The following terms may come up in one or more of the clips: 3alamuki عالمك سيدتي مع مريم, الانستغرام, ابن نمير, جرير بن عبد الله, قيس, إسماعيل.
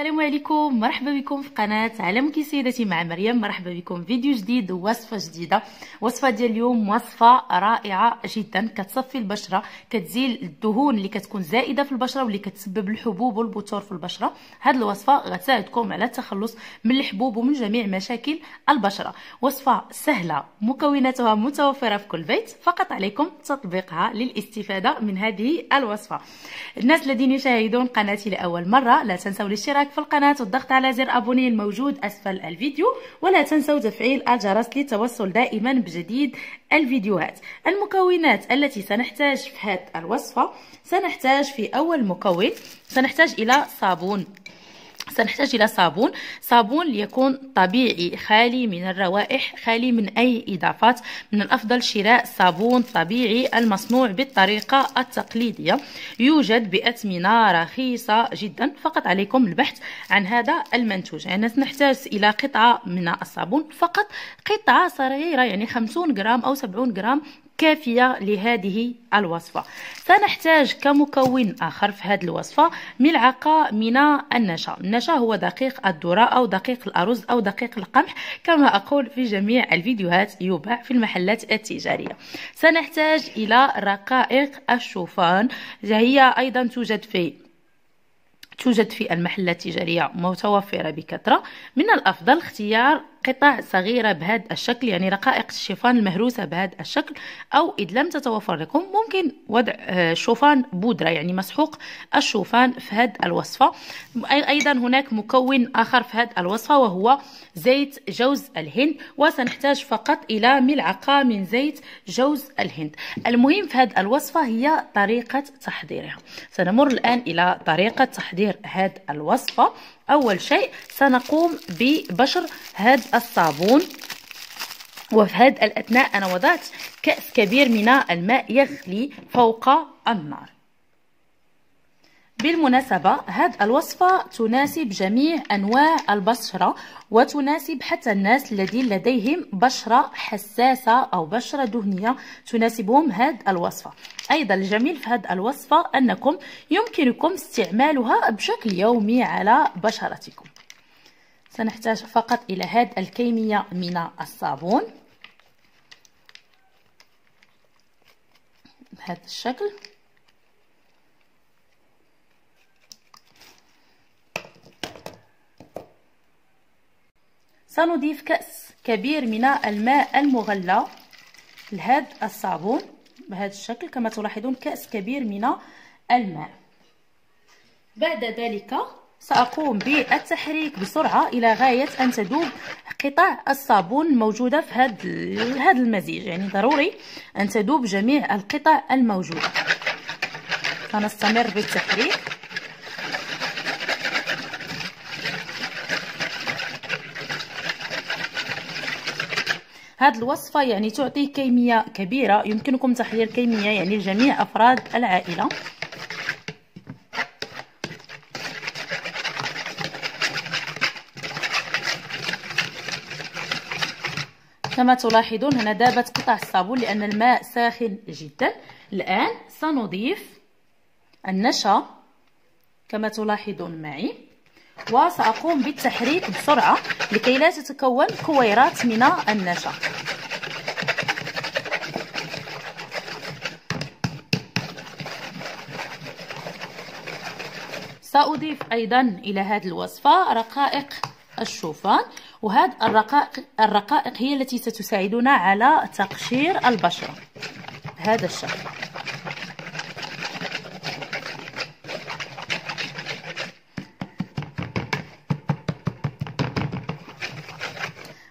السلام عليكم، مرحبا بكم في قناة عالمك سيدتي مع مريم. مرحبا بكم فيديو جديد ووصفة جديدة. وصفة ديال اليوم وصفة رائعة جدا، كتصفي البشرة، كتزيل الدهون اللي كتكون زائدة في البشرة واللي كتسبب الحبوب والبثور في البشرة. هاد الوصفة غتساعدكم على التخلص من الحبوب ومن جميع مشاكل البشرة. وصفة سهلة، مكوناتها متوفرة في كل بيت، فقط عليكم تطبيقها للاستفادة من هذه الوصفة. الناس الذين يشاهدون قناتي لأول مرة لا تنسوا الاشتراك في القناة والضغط على زر ابوني الموجود اسفل الفيديو، ولا تنسوا تفعيل الجرس للتوصل دائما بجديد الفيديوهات. المكونات التي سنحتاج في هذه الوصفة، سنحتاج في اول مكون سنحتاج الى صابون، صابون ليكون طبيعي خالي من الروائح، خالي من اي اضافات. من الافضل شراء صابون طبيعي المصنوع بالطريقه التقليديه، يوجد باثمنه رخيصه جدا، فقط عليكم البحث عن هذا المنتوج. يعني سنحتاج الى قطعه من الصابون، فقط قطعه صغيره، يعني 50 غرام او 70 غرام كافية لهذه الوصفة. سنحتاج كمكون آخر في هذه الوصفة ملعقة من النشا. النشا هو دقيق الذرة أو دقيق الأرز أو دقيق القمح، كما أقول في جميع الفيديوهات، يباع في المحلات التجارية. سنحتاج إلى رقائق الشوفان، هي أيضا توجد في المحلات التجارية، متوفرة بكثرة. من الأفضل اختيار قطع صغيرة بهذا الشكل، يعني رقائق الشوفان المهروسة بهذا الشكل، أو إذ لم تتوفر لكم ممكن وضع شوفان بودرة، يعني مسحوق الشوفان في هذه الوصفة. أيضا هناك مكون آخر في هذه الوصفة وهو زيت جوز الهند، وسنحتاج فقط إلى ملعقة من زيت جوز الهند. المهم في هذه الوصفة هي طريقة تحضيرها. سنمر الآن إلى طريقة تحضير هذه الوصفة. أول شيء سنقوم ببشر هذا الصابون، وفي هذا الأثناء أنا وضعت كأس كبير من الماء يغلي فوق النار. بالمناسبة هذه الوصفة تناسب جميع أنواع البشرة، وتناسب حتى الناس الذين لديهم بشرة حساسة أو بشرة دهنية، تناسبهم هذه الوصفة. أيضا الجميل في هذه الوصفة أنكم يمكنكم استعمالها بشكل يومي على بشرتكم. سنحتاج فقط إلى هذه الكمية من الصابون بهذا الشكل. سنضيف كأس كبير من الماء المغلى لهذا الصابون بهذا الشكل، كما تلاحظون كأس كبير من الماء. بعد ذلك سأقوم بالتحريك بسرعة إلى غاية أن تذوب قطع الصابون الموجودة في هذا المزيج، يعني ضروري أن تذوب جميع القطع الموجودة. سنستمر بالتحريك. هذه الوصفة يعني تعطي كمية كبيرة، يمكنكم تحضير كمية يعني لجميع أفراد العائلة. كما تلاحظون هنا ذابت قطع الصابون لأن الماء ساخن جدا. الآن سنضيف النشا كما تلاحظون معي، وسأقوم بالتحريك بسرعة لكي لا تتكون كويرات من النشا. سأضيف أيضا إلى هذه الوصفة رقائق الشوفان، وهذه الرقائق هي التي ستساعدنا على تقشير البشرة بهذا الشكل.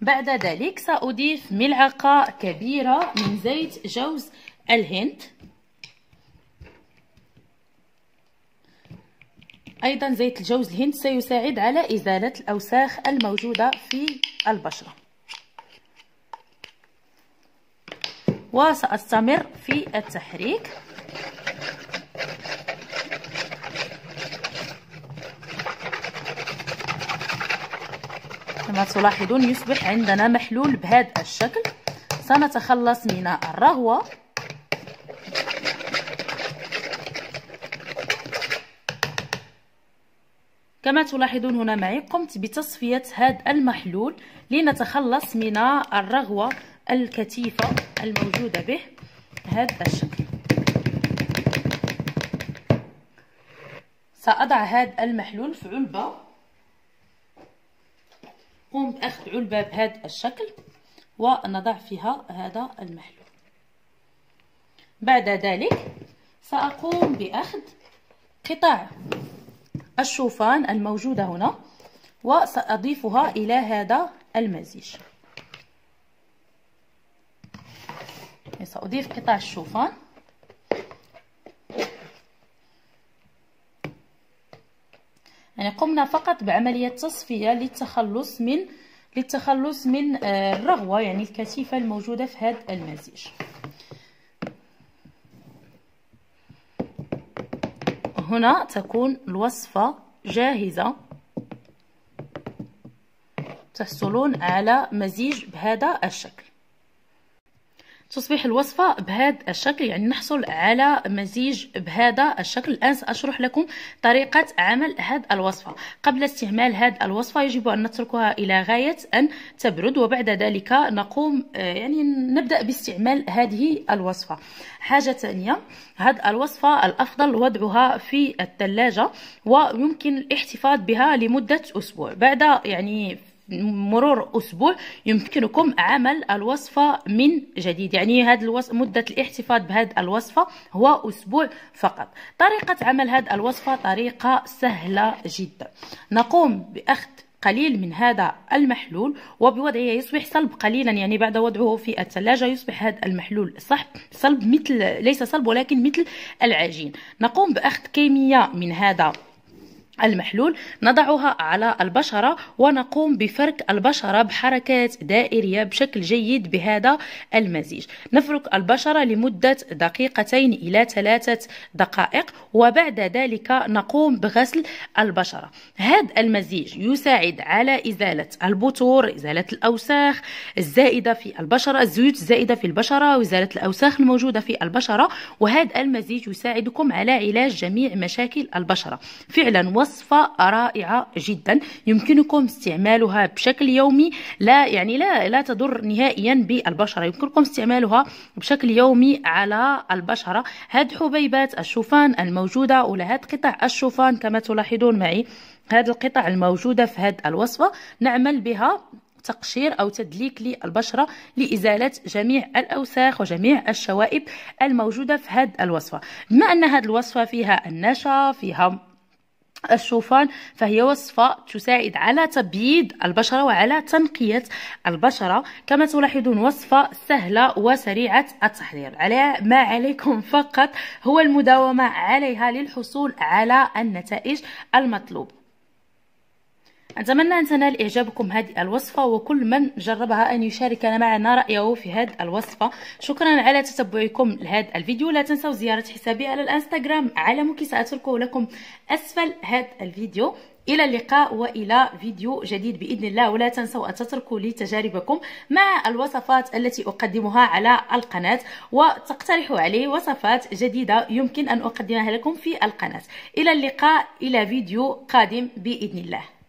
بعد ذلك سأضيف ملعقة كبيرة من زيت جوز الهند. أيضا زيت الجوز الهند سيساعد على إزالة الأوساخ الموجودة في البشرة. وسأستمر في التحريك. كما تلاحظون يصبح عندنا محلول بهذا الشكل. سنتخلص من الرغوة. كما تلاحظون هنا معي قمت بتصفية هذا المحلول لنتخلص من الرغوة الكثيفة الموجودة به بهذا الشكل. سأضع هذا المحلول في علبة، قم بأخذ علبة بهذا الشكل ونضع فيها هذا المحلول. بعد ذلك سأقوم بأخذ قطع الشوفان الموجودة هنا وسأضيفها إلى هذا المزيج. سأضيف قطع الشوفان يعني قمنا فقط بعملية تصفية للتخلص من الرغوة يعني الكثيفة الموجودة في هذا المزيج. هنا تكون الوصفة جاهزة، تحصلون على مزيج بهذا الشكل. تصبح الوصفة بهذا الشكل يعني نحصل على مزيج بهذا الشكل. الآن سأشرح لكم طريقة عمل هذه الوصفة. قبل استعمال هذه الوصفة يجب أن نتركها إلى غاية أن تبرد، وبعد ذلك نقوم يعني نبدأ باستعمال هذه الوصفة. حاجة ثانية، هذه الوصفة الأفضل وضعها في الثلاجة ويمكن الاحتفاظ بها لمدة أسبوع. بعد يعني مرور أسبوع يمكنكم عمل الوصفة من جديد، يعني هذه الوصفة مدة الاحتفاظ بهذه الوصفة هو أسبوع فقط. طريقة عمل هذه الوصفة طريقة سهلة جدا. نقوم بأخذ قليل من هذا المحلول وبوضعه يصبح صلب قليلا، يعني بعد وضعه في الثلاجة يصبح هذا المحلول صلب مثل العجين. نقوم بأخذ كمية من هذا المحلول نضعها على البشرة ونقوم بفرك البشرة بحركات دائرية بشكل جيد بهذا المزيج. نفرك البشرة لمدة 2 إلى 3 دقائق وبعد ذلك نقوم بغسل البشرة. هذا المزيج يساعد على إزالة البثور، إزالة الأوساخ الزائدة في البشرة، الزيوت الزائدة في البشرة وإزالة الأوساخ الموجودة في البشرة، وهذا المزيج يساعدكم على علاج جميع مشاكل البشرة. فعلا وصفة رائعة جدا يمكنكم استعمالها بشكل يومي، لا تضر نهائيا بالبشرة، يمكنكم استعمالها بشكل يومي على البشرة. هاد حبيبات الشوفان الموجودة ولا هاد قطع الشوفان كما تلاحظون معي، هاد القطع الموجودة في هاد الوصفة نعمل بها تقشير أو تدليك للبشرة لإزالة جميع الأوساخ وجميع الشوائب الموجودة في هاد الوصفة. بما أن هاد الوصفة فيها النشا، فيها الشوفان، فهي وصفة تساعد على تبييض البشرة وعلى تنقية البشرة. كما تلاحظون وصفة سهلة وسريعة التحضير، ما عليكم فقط هو المداومة عليها للحصول على النتائج المطلوبة. أتمنى أن تنال إعجابكم هذه الوصفة وكل من جربها أن يشاركنا معنا رأيه في هذه الوصفة. شكرا على تتبعكم لهذا الفيديو، لا تنسوا زيارة حسابي على الانستغرام عالمك، سأتركه لكم أسفل هذا الفيديو. إلى اللقاء وإلى فيديو جديد بإذن الله، ولا تنسوا أن تتركوا لي تجاربكم مع الوصفات التي أقدمها على القناة وتقترحوا علي وصفات جديدة يمكن أن أقدمها لكم في القناة. إلى اللقاء إلى فيديو قادم بإذن الله.